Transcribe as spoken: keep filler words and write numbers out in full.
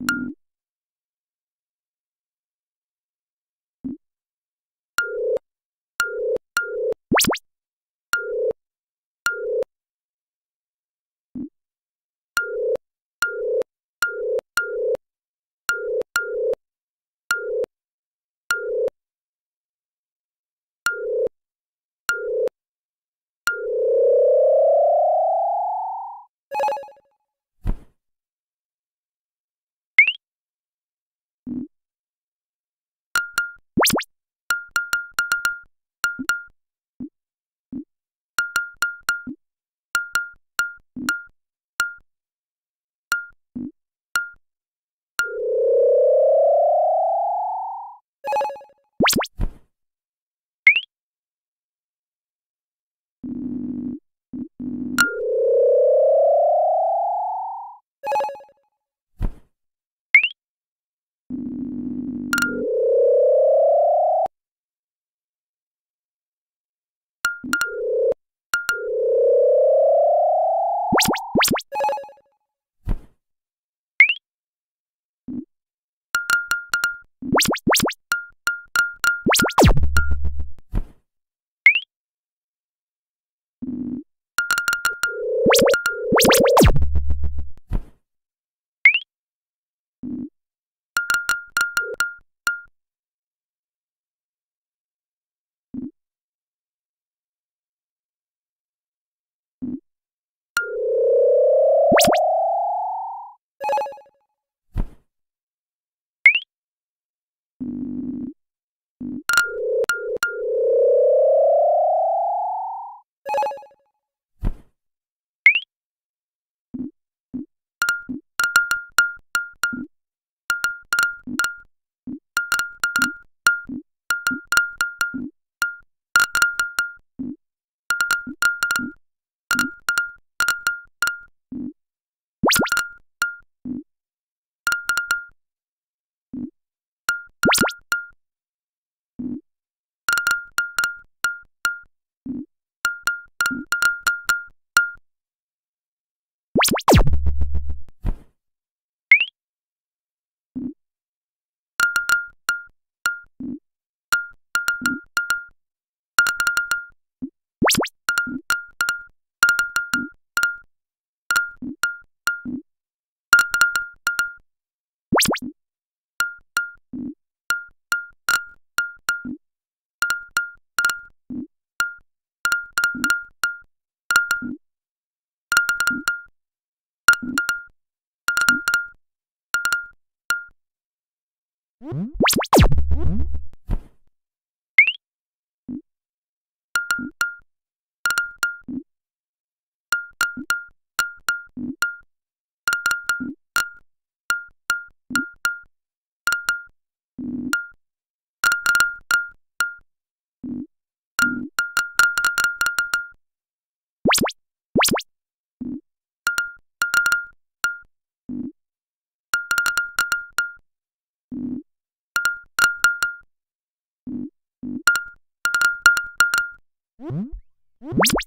Hmm? Hmm? What?